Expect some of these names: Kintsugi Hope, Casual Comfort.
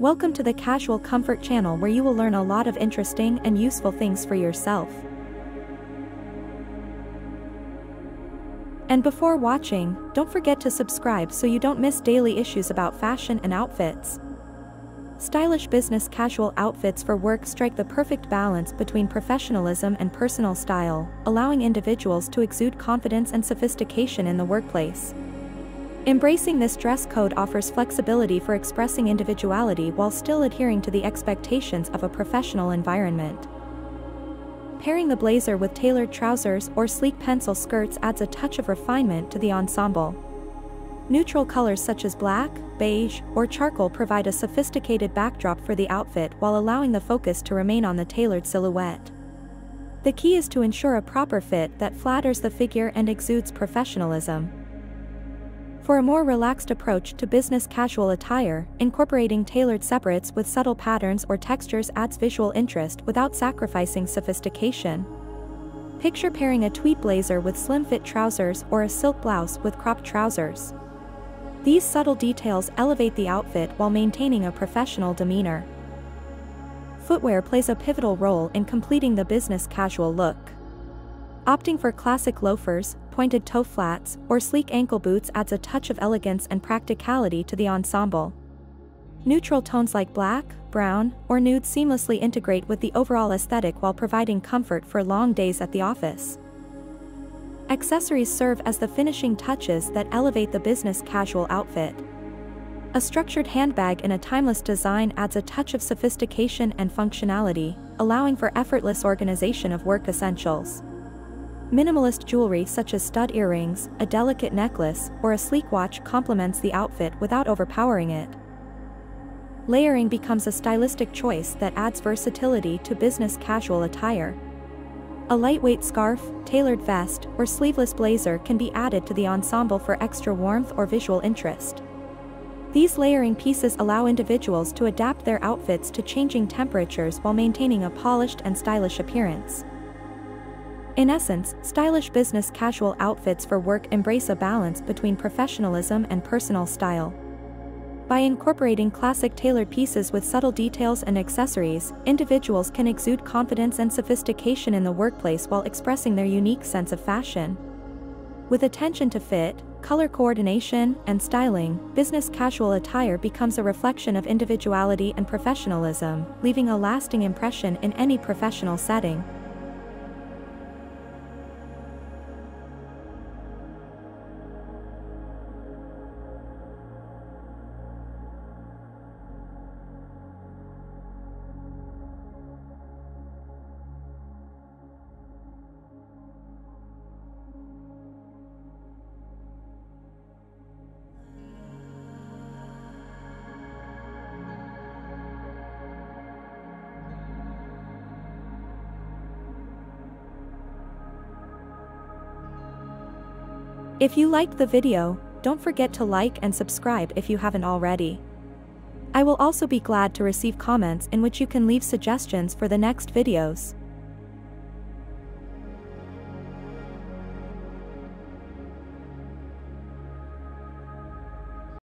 Welcome to the Casual Comfort channel, where you will learn a lot of interesting and useful things for yourself. And before watching, don't forget to subscribe so you don't miss daily issues about fashion and outfits. Stylish business casual outfits for work strike the perfect balance between professionalism and personal style, allowing individuals to exude confidence and sophistication in the workplace. Embracing this dress code offers flexibility for expressing individuality while still adhering to the expectations of a professional environment. Pairing the blazer with tailored trousers or sleek pencil skirts adds a touch of refinement to the ensemble. Neutral colors such as black, beige, or charcoal provide a sophisticated backdrop for the outfit while allowing the focus to remain on the tailored silhouette. The key is to ensure a proper fit that flatters the figure and exudes professionalism. For a more relaxed approach to business casual attire, incorporating tailored separates with subtle patterns or textures adds visual interest without sacrificing sophistication. Picture pairing a tweed blazer with slim-fit trousers or a silk blouse with cropped trousers. These subtle details elevate the outfit while maintaining a professional demeanor. Footwear plays a pivotal role in completing the business casual look. Opting for classic loafers, pointed toe flats, or sleek ankle boots adds a touch of elegance and practicality to the ensemble. Neutral tones like black, brown, or nude seamlessly integrate with the overall aesthetic while providing comfort for long days at the office. Accessories serve as the finishing touches that elevate the business casual outfit. A structured handbag in a timeless design adds a touch of sophistication and functionality, allowing for effortless organization of work essentials. Minimalist jewelry such as stud earrings, a delicate necklace, or a sleek watch complements the outfit without overpowering it. Layering becomes a stylistic choice that adds versatility to business casual attire. A lightweight scarf, tailored vest, or sleeveless blazer can be added to the ensemble for extra warmth or visual interest. These layering pieces allow individuals to adapt their outfits to changing temperatures while maintaining a polished and stylish appearance. In essence, stylish business casual outfits for work embrace a balance between professionalism and personal style. By incorporating classic tailored pieces with subtle details and accessories, individuals can exude confidence and sophistication in the workplace while expressing their unique sense of fashion. With attention to fit, color coordination, and styling, business casual attire becomes a reflection of individuality and professionalism, leaving a lasting impression in any professional setting. If you liked the video, don't forget to like and subscribe if you haven't already. I will also be glad to receive comments in which you can leave suggestions for the next videos.